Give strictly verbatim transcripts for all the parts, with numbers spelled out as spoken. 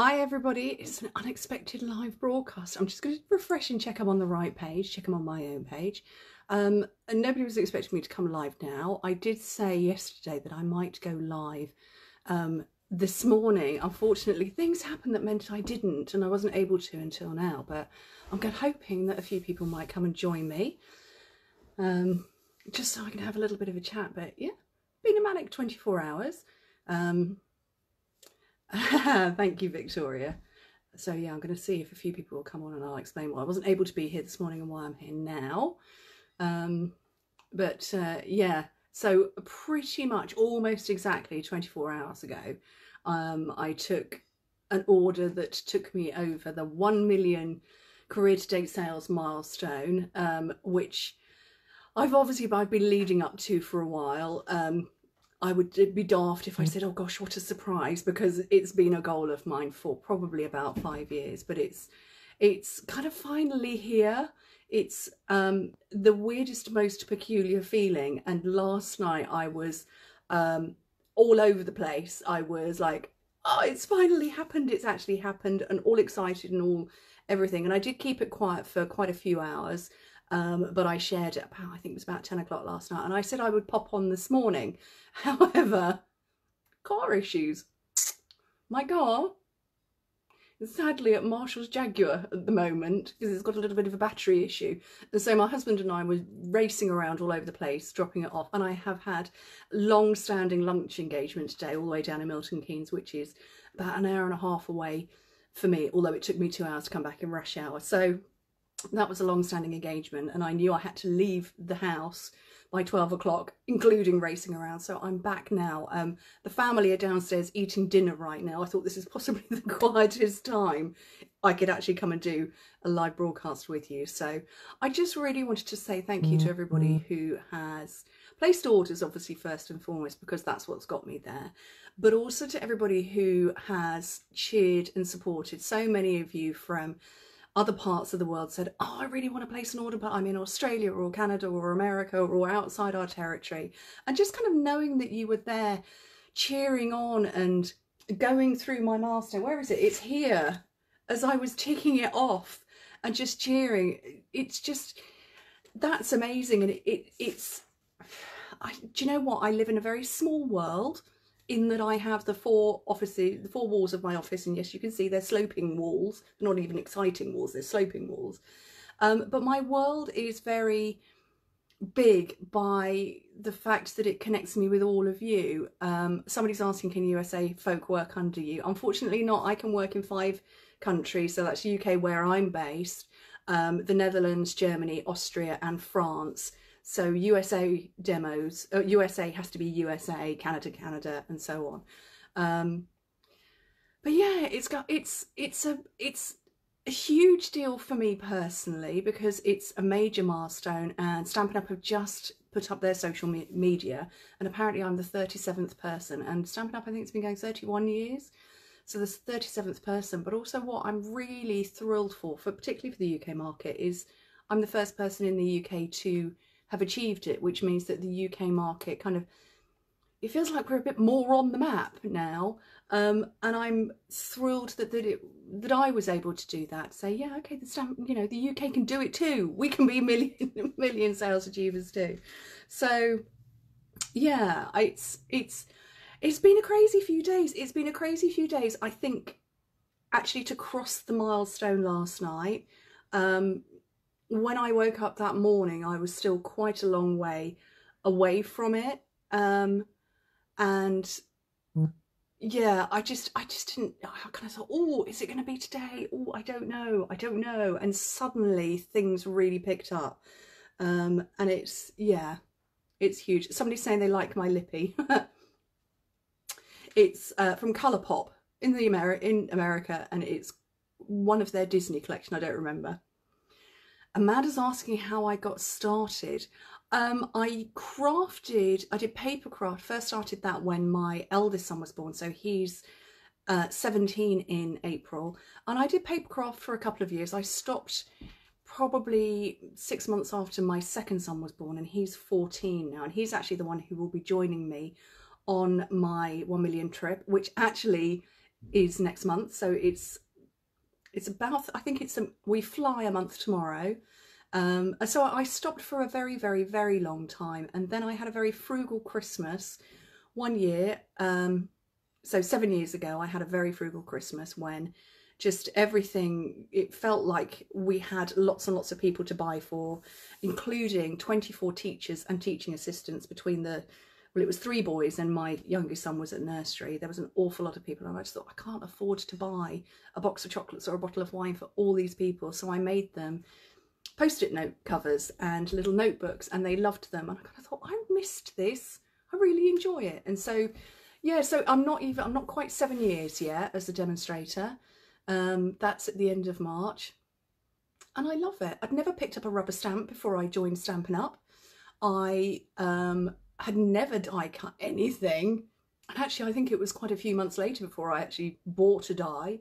Hi everybody, it's an unexpected live broadcast. I'm just going to refresh and check I'm on the right page, check I'm on my own page. Um, and nobody was expecting me to come live now. I did say yesterday that I might go live um, this morning. Unfortunately, things happened that meant I didn't and I wasn't able to until now. But I'm hoping that a few people might come and join me um, just so I can have a little bit of a chat. But yeah, been a manic twenty-four hours. Um, Thank you, Victoria. So yeah, I'm going to see if a few people will come on and I'll explain why I wasn't able to be here this morning and why I'm here now. Um, but uh, yeah, so pretty much almost exactly twenty-four hours ago, um, I took an order that took me over the one million career to date sales milestone, um, which I've obviously I've been leading up to for a while. Um, I would be daft if I said, oh gosh, what a surprise, because it's been a goal of mine for probably about five years, but it's it's kind of finally here. It's um, the weirdest, most peculiar feeling. And last night I was um, all over the place. I was like, oh, it's finally happened. It's actually happened, and all excited and all everything. And I did keep it quiet for quite a few hours. Um, but I shared it about, I think it was about ten o'clock last night, and I said I would pop on this morning. However, car issues. My car is sadly at Marshall's Jaguar at the moment because it's got a little bit of a battery issue. And so my husband and I were racing around all over the place, dropping it off. And I have had long-standing lunch engagement today all the way down in Milton Keynes, which is about an hour and a half away for me, although it took me two hours to come back in rush hour. So that was a long-standing engagement, and I knew I had to leave the house by twelve o'clock, including racing around. So I'm back now. Um, the family are downstairs eating dinner right now. I thought this is possibly the quietest time I could actually come and do a live broadcast with you. So I just really wanted to say thank you to everybody who has placed orders, obviously first and foremost, because that's what's got me there, but also to everybody who has cheered and supported. So many of you from other parts of the world said, oh, I really want to place an order, but I'm in Australia or Canada or America or outside our territory. And just kind of knowing that you were there cheering on and going through my milestone. Where is it? It's here. As I was ticking it off and just cheering. It's just, that's amazing. And it, it it's, I, do you know what? I live in a very small world in that I have the four offices, the four walls of my office, and yes, you can see they're sloping walls, not even exciting walls, they're sloping walls. Um, but my world is very big by the fact that it connects me with all of you. Um, somebody's asking, can U S A folk work under you? Unfortunately not. I can work in five countries, so that's U K where I'm based, um, the Netherlands, Germany, Austria and France. So U S A demos, uh, U S A has to be U S A, Canada, Canada, and so on. Um, but yeah, it's got it's it's a it's a huge deal for me personally because it's a major milestone. And Stampin' Up! Have just put up their social me media, and apparently I'm the thirty-seventh person. And Stampin' Up! I think it's been going thirty-one years, so the thirty-seventh person. But also, what I'm really thrilled for, for particularly for the U K market, is I'm the first person in the U K to have achieved it, which means that the U K market kind of, it feels like we're a bit more on the map now. Um, and I'm thrilled that that, it, that I was able to do that. Say, yeah, okay, the stamp, you know, the U K can do it too. We can be million million sales achievers too. So yeah, it's it's it's been a crazy few days. It's been a crazy few days. I think actually to cross the milestone last night, um, when I woke up that morning, I was still quite a long way away from it. Um, and yeah, I just, I just didn't, I kind of thought, oh, is it going to be today? Oh, I don't know. I don't know. And suddenly things really picked up. Um, and it's, yeah, it's huge. Somebody's saying they like my lippy. It's uh, from Colourpop in the Ameri in America. And it's one of their Disney collection. I don't remember. Amanda's asking how I got started. Um, I crafted, I did paper craft, first started that when my eldest son was born. So he's uh, seventeen in April. And I did paper craft for a couple of years. I stopped probably six months after my second son was born, and he's fourteen now. And he's actually the one who will be joining me on my one million trip, which actually is next month, so it's it's about, I think it's a, we fly a month tomorrow. Um, so I stopped for a very, very, very long time, and then I had a very frugal Christmas one year. Um, so seven years ago, I had a very frugal Christmas when just everything, it felt like we had lots and lots of people to buy for, including twenty-four teachers and teaching assistants between the, well, it was three boys and my youngest son was at nursery. There was an awful lot of people, and I just thought, I can't afford to buy a box of chocolates or a bottle of wine for all these people. So I made them post-it note covers and little notebooks, and they loved them. And I kind of thought, I missed this. I really enjoy it. And so, yeah, so I'm not even, I'm not quite seven years yet as a demonstrator. Um, that's at the end of March, and I love it. I'd never picked up a rubber stamp before I joined Stampin' Up. I um, had never die cut anything, and actually I think it was quite a few months later before I actually bought a die.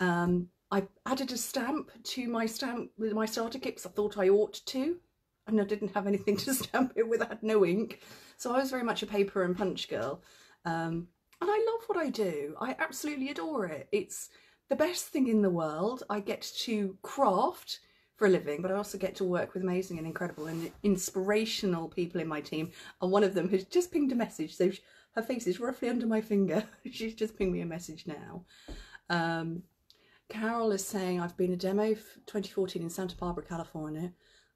Um, I added a stamp to my stamp with my starter kit because I thought I ought to, and I didn't have anything to stamp it with. I had no ink, so I was very much a paper and punch girl, um, and I love what I do. I absolutely adore it. It's the best thing in the world. I get to craft for a living, but I also get to work with amazing and incredible and inspirational people in my team. And one of them has just pinged a message, so she, her face is roughly under my finger. She's just pinged me a message now. Um, Carol is saying, I've been a demo for twenty fourteen in Santa Barbara, California.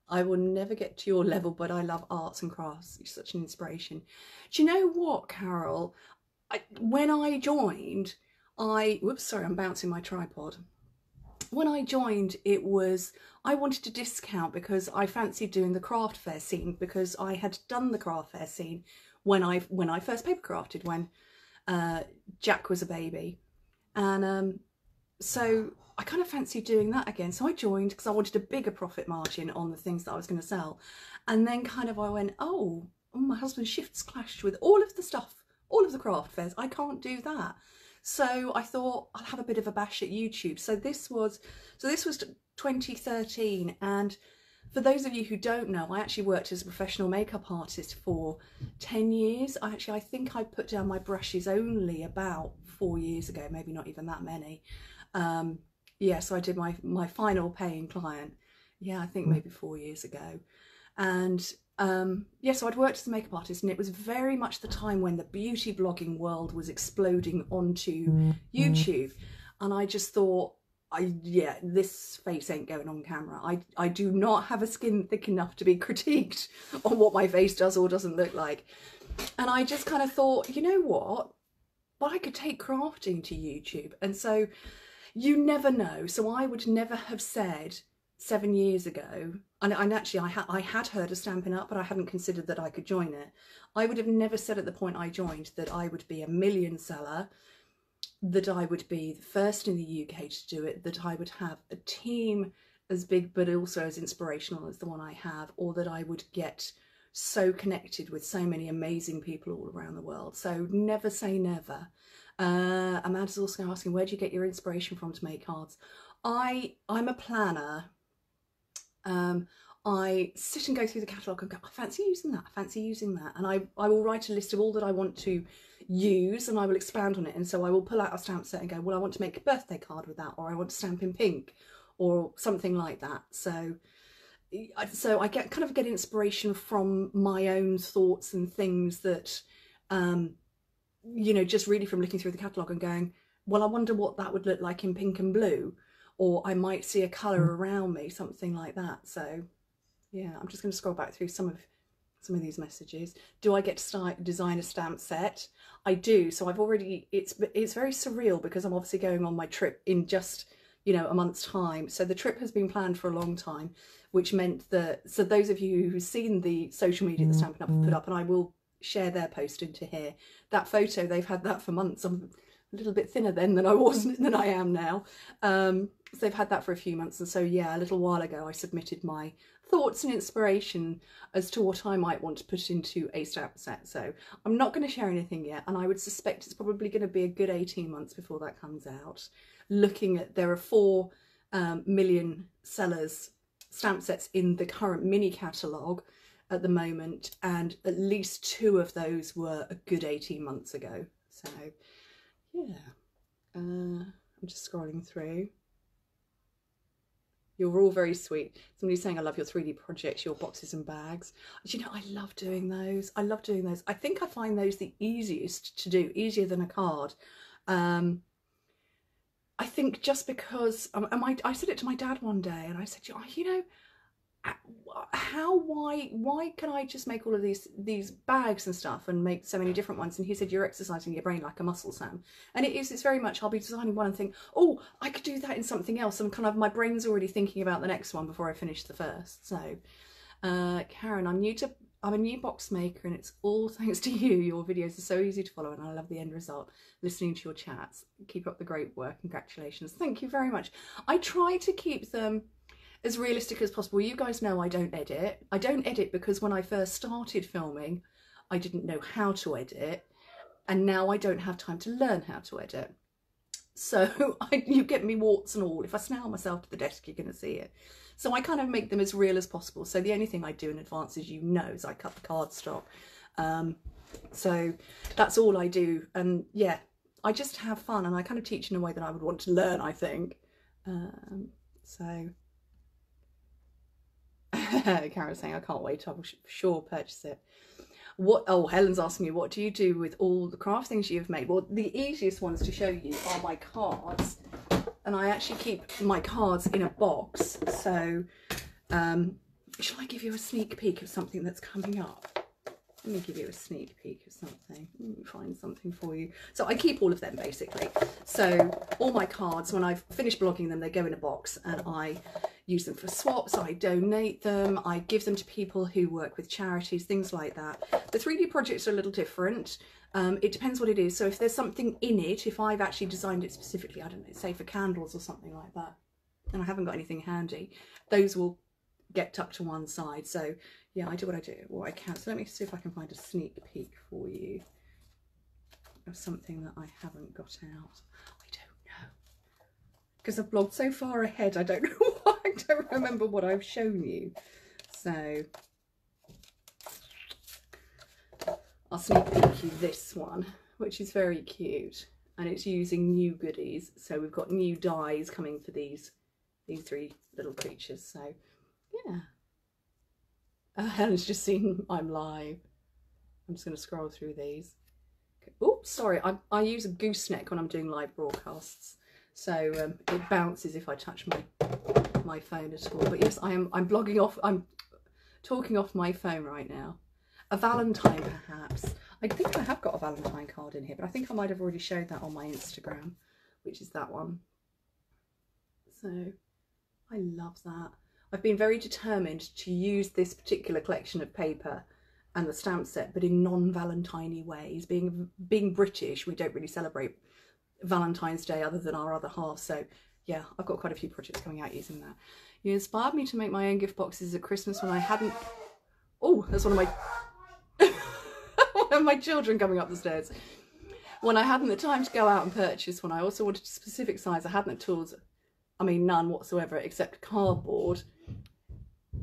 I will never get to your level, but I love arts and crafts. You're such an inspiration. Do you know what, Carol? I, when I joined, I, whoops, sorry, I'm bouncing my tripod. When I joined, it was, I wanted a discount because I fancied doing the craft fair scene, because I had done the craft fair scene when I when I first paper crafted, when uh, Jack was a baby. And um, so I kind of fancied doing that again. So I joined because I wanted a bigger profit margin on the things that I was going to sell. And then kind of I went, oh, my husband's shifts clashed with all of the stuff, all of the craft fairs. I can't do that. So I thought I'll have a bit of a bash at YouTube. So this was, so this was twenty thirteen, and for those of you who don't know, I actually worked as a professional makeup artist for ten years. I actually, I think I put down my brushes only about four years ago, maybe not even that many. Um, yeah, so I did my my final paying client, yeah, I think maybe four years ago. And um, yeah, so I'd worked as a makeup artist, and it was very much the time when the beauty blogging world was exploding onto mm-hmm. YouTube. And I just thought, I yeah, this face ain't going on camera. I, I do not have a skin thick enough to be critiqued on what my face does or doesn't look like. And I just kind of thought, you know what? But I could take crafting to YouTube. And so you never know. So I would never have said seven years ago, and, and actually I, ha I had heard of Stampin' Up, but I hadn't considered that I could join it. I would have never said at the point I joined that I would be a million seller, that I would be the first in the U K to do it, that I would have a team as big but also as inspirational as the one I have, or that I would get so connected with so many amazing people all around the world. So never say never. Uh, Amanda's also asking, where do you get your inspiration from to make cards? I, I'm a planner. Um, I sit and go through the catalogue and go, I fancy using that, I fancy using that, and I, I will write a list of all that I want to use, and I will expand on it. And so I will pull out a stamp set and go, well, I want to make a birthday card with that, or I want to stamp in pink, or something like that. So so I get kind of get inspiration from my own thoughts and things that um, you know, just really from looking through the catalogue and going, well, I wonder what that would look like in pink and blue, or I might see a colour around me, something like that. So yeah, I'm just going to scroll back through some of some of these messages. Do I get to start, design a stamp set? I do. So I've already, it's it's very surreal because I'm obviously going on my trip in just, you know, a month's time. So the trip has been planned for a long time, which meant that, so those of you who've seen the social media that Stampin' Up! Put up, and I will share their post into here, that photo, they've had that for months. I'm a little bit thinner then than I was, than I am now. Um, So they've had that for a few months, and so yeah, a little while ago I submitted my thoughts and inspiration as to what I might want to put into a stamp set. So I'm not going to share anything yet, and I would suspect it's probably going to be a good eighteen months before that comes out. Looking at, there are four um, million sellers stamp sets in the current mini catalogue at the moment, and at least two of those were a good eighteen months ago. So yeah. Uh, just scrolling through. You're all very sweet. Somebody's saying, I love your three D projects, your boxes and bags. Do you know, I love doing those. I love doing those. I think I find those the easiest to do, easier than a card. Um, I think just because, um, and my, I said it to my dad one day, and I said, you know, how, why, why can I just make all of these, these bags and stuff and make so many different ones? And he said, you're exercising your brain like a muscle, Sam. And it is, it's very much, I'll be designing one and think, oh, I could do that in something else. And kind of, my brain's already thinking about the next one before I finish the first. So, uh, Karen, I'm new to, I'm a new box maker, and it's all thanks to you. Your videos are so easy to follow, and I love the end result. Listening to your chats. Keep up the great work. Congratulations. Thank you very much. I try to keep them as realistic as possible. You guys know I don't edit. I don't edit because when I first started filming, I didn't know how to edit, and now I don't have time to learn how to edit. So I, you get me warts and all. If I snarl myself to the desk, you're going to see it. So I kind of make them as real as possible. So the only thing I do in advance, as you know, is I cut the cardstock. Um, so that's all I do. And yeah, I just have fun, and I kind of teach in a way that I would want to learn, I think. Um, so... Karen's saying, I can't wait, I will sure purchase it. What, oh, Helen's asking me, what do you do with all the craft things you've made? Well, the easiest ones to show you are my cards, and I actually keep my cards in a box. So um shall I give you a sneak peek of something that's coming up? Let me give you a sneak peek of something. Let me find something for you. So I keep all of them, basically. So all my cards, when I've finished blogging them, they go in a box, and I use them for swaps. I donate them. I give them to people who work with charities, things like that. The three D projects are a little different. Um, it depends what it is. So if there's something in it, if I've actually designed it specifically, I don't know, say for candles or something like that, and I haven't got anything handy, those will get tucked to one side. So yeah, I do what I do, what I can. So let me see if I can find a sneak peek for you of something that I haven't got out. I don't know, because I've blogged so far ahead, I don't know why I don't remember what I've shown you. So I'll sneak peek you this one, which is very cute, and it's using new goodies. So we've got new dies coming for these, these three little creatures. So yeah. Uh, Helen's just seen I'm live. I'm just going to scroll through these. Okay. Oops, sorry. I, I use a gooseneck when I'm doing live broadcasts, so um, it bounces if I touch my my phone at all. But yes, I am. I'm blogging off. I'm talking off my phone right now. A Valentine, perhaps. I think I have got a Valentine card in here, but I think I might have already showed that on my Instagram, which is that one. So I love that. I've been very determined to use this particular collection of paper and the stamp set, but in non-Valentine-y ways. Being being British, we don't really celebrate Valentine's Day other than our other half. So yeah, I've got quite a few projects coming out using that. You inspired me to make my own gift boxes at Christmas when I hadn't... Oh, that's one of my... one of my children coming up the stairs. When I hadn't the time to go out and purchase one, I also wanted a specific size. I hadn't the tools, I mean none whatsoever, except cardboard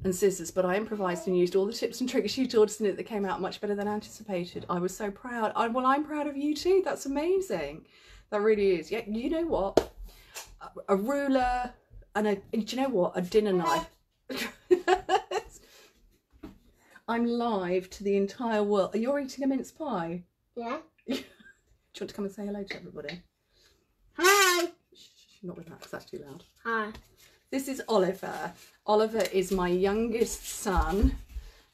and scissors, but I improvised and used all the tips and tricks you taught us, and it that came out much better than anticipated. I was so proud. I, well, I'm proud of you too. That's amazing. That really is. Yeah, you know what? A, a ruler and a, do you know what? A dinner knife. I'm live to the entire world. Are you eating a mince pie? Yeah. Do you want to come and say hello to everybody? Hi. Not with that, because that's too loud. Hi. This is Oliver. Oliver is my youngest son,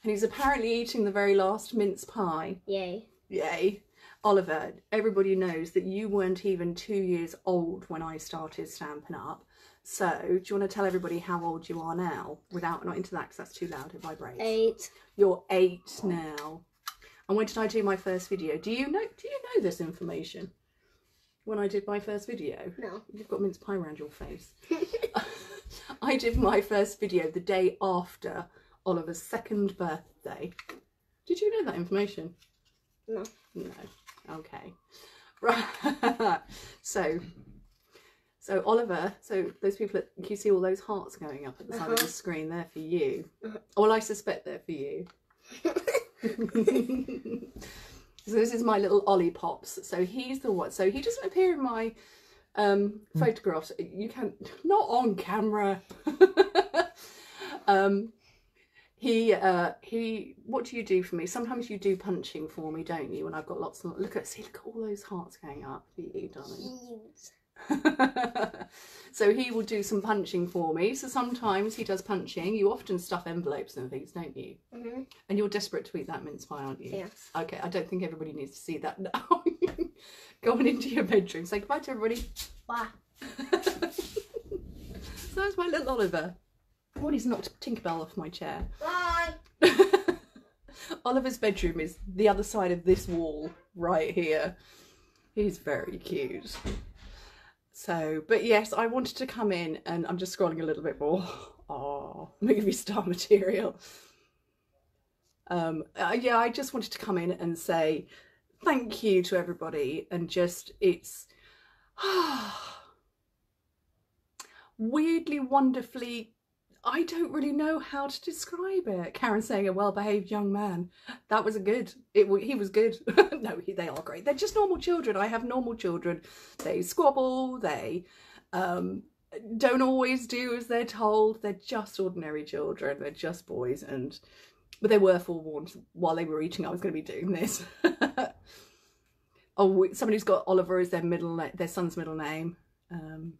and he's apparently eating the very last mince pie. Yay. Yay. Oliver, everybody knows that you weren't even two years old when I started Stampin' Up. So, do you want to tell everybody how old you are now? Without, not into that, because that's too loud, it vibrates. Eight. You're eight now. And when did I do my first video? Do you know, do you know this information? When I did my first video? No. You've got mince pie around your face. I did my first video the day after Oliver's second birthday. Did you know that information? No. No. Okay. Right. so, so Oliver, so those people, at, you see all those hearts going up at the side uh-huh. of the screen, they're for you. Uh-huh. Well, I suspect they're for you. So this is my little Ollie Pops. So he's the one. So he doesn't appear in my um, mm. photographs. You can not on camera. um, he uh, he. What do you do for me? Sometimes you do punching for me, don't you? When I've got lots and look at see look at all those hearts going up. You darling. So he will do some punching for me. So sometimes he does punching. You often stuff envelopes and things, don't you? Mm-hmm. And you're desperate to eat that mince pie, aren't you? Yes. Okay, I don't think everybody needs to see that now. Go on into your bedroom. Say goodbye to everybody. Bye. So that's my little Oliver. He's knocked Tinkerbell off my chair. Bye. Oliver's bedroom is the other side of this wall right here. He's very cute. So, but yes, I wanted to come in and I'm just scrolling a little bit more. Oh, movie star material. Um, uh, yeah, I just wanted to come in and say thank you to everybody. And just, it's weirdly, wonderfully, I don't really know how to describe it. Karen saying a well-behaved young man. That was a good, it, he was good. No, they are great. They're just normal children. I have normal children. They squabble. They um, don't always do as they're told. They're just ordinary children. They're just boys. And but they were forewarned while they were eating I was going to be doing this. Oh, somebody who's got Oliver as their middle, their son's middle name. Um,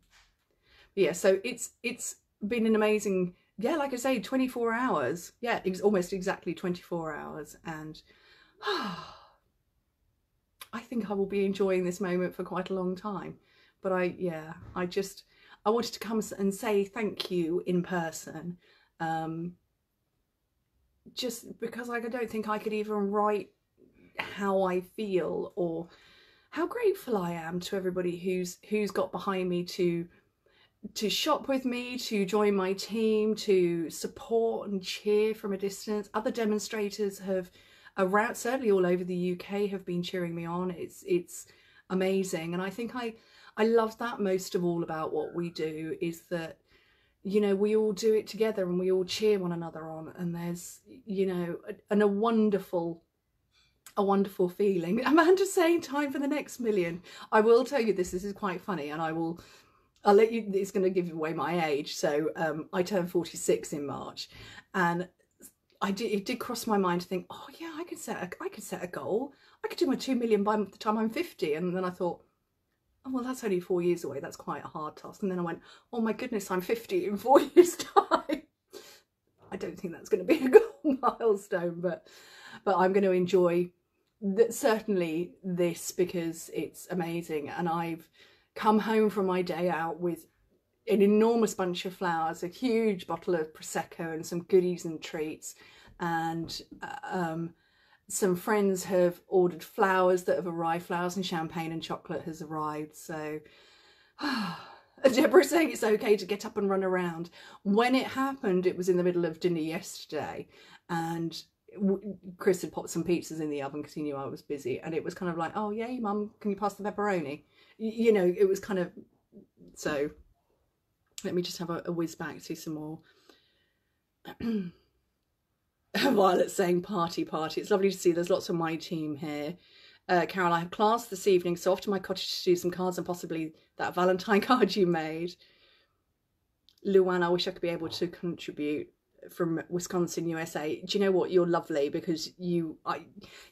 yeah, so it's it's been an amazing, yeah, like I say, twenty-four hours. Yeah, it's almost exactly twenty-four hours. And oh, I think I will be enjoying this moment for quite a long time. But I, yeah, I just, I wanted to come and say thank you in person. Um, just because I don't think I could even write how I feel or how grateful I am to everybody who's, who's got behind me to, to shop with me, to join my team, to support and cheer from a distance. Other demonstrators have, around certainly all over the U K have been cheering me on. It's it's amazing, and I think I I love that most of all about what we do is that, you know, we all do it together and we all cheer one another on, and there's, you know, a, and a wonderful a wonderful feeling. Amanda's saying time for the next million. I will tell you this, this is quite funny, and I will I'll let you, it's going to give away my age. So um, I turned forty-six in March, and I did, it did cross my mind to think, oh yeah, I could set a, I could set a goal. I could do my two million by the time I'm fifty. And then I thought, oh, well, that's only four years away. That's quite a hard task. And then I went, oh my goodness, I'm fifty in four years time. I don't think that's going to be a good milestone, but, but I'm going to enjoy that, certainly this, because it's amazing. And I've come home from my day out with an enormous bunch of flowers, a huge bottle of Prosecco and some goodies and treats, and um, some friends have ordered flowers that have arrived, flowers and champagne and chocolate has arrived. So Deborah's saying it's okay to get up and run around. When it happened, it was in the middle of dinner yesterday, and Chris had popped some pizzas in the oven because he knew I was busy, and it was kind of like, oh yay mum, can you pass the pepperoni? You know, it was kind of, so let me just have a, a whiz back to some more. Violet's saying party, party. It's lovely to see there's lots of my team here. Uh, Carol, I have class this evening, so off to my cottage to do some cards and possibly that Valentine card you made. Luann, I wish I could be able to contribute from Wisconsin, U S A. Do you know what? You're lovely because you I,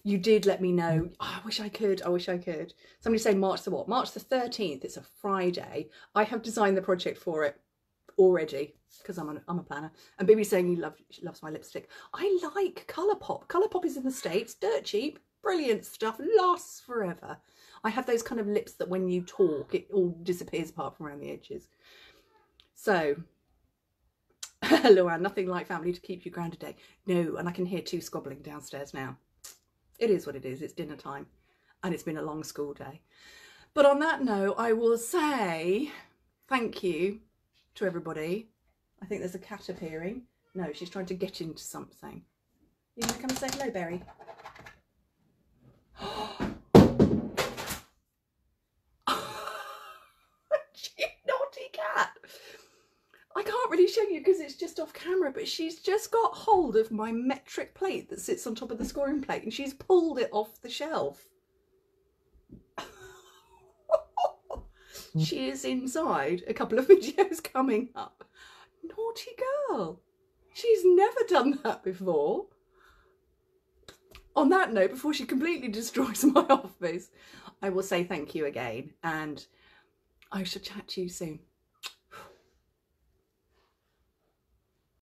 you did let me know. Oh, I wish I could. I wish I could. Somebody say March the what? March the thirteenth. It's a Friday. I have designed the project for it already because I'm, an, I'm a planner. And Bibi's saying you love, she loves my lipstick. I like Colourpop. Colourpop is in the States. Dirt cheap. Brilliant stuff. Lasts forever. I have those kind of lips that when you talk, it all disappears apart from around the edges. So... Luann, nothing like family to keep you grounded day. No, and I can hear two squabbling downstairs now. It is what it is. It's dinner time and it's been a long school day. But on that note, I will say thank you to everybody. I think there's a cat appearing. No, she's trying to get into something. You want to come and say hello, Berry? Really show you because it's just off camera, but she's just got hold of my metric plate that sits on top of the scoring plate and she's pulled it off the shelf. she is inside a couple of videos coming up. Naughty girl. She's never done that before. On that note, before she completely destroys my office, I will say thank you again, and I shall chat to you soon.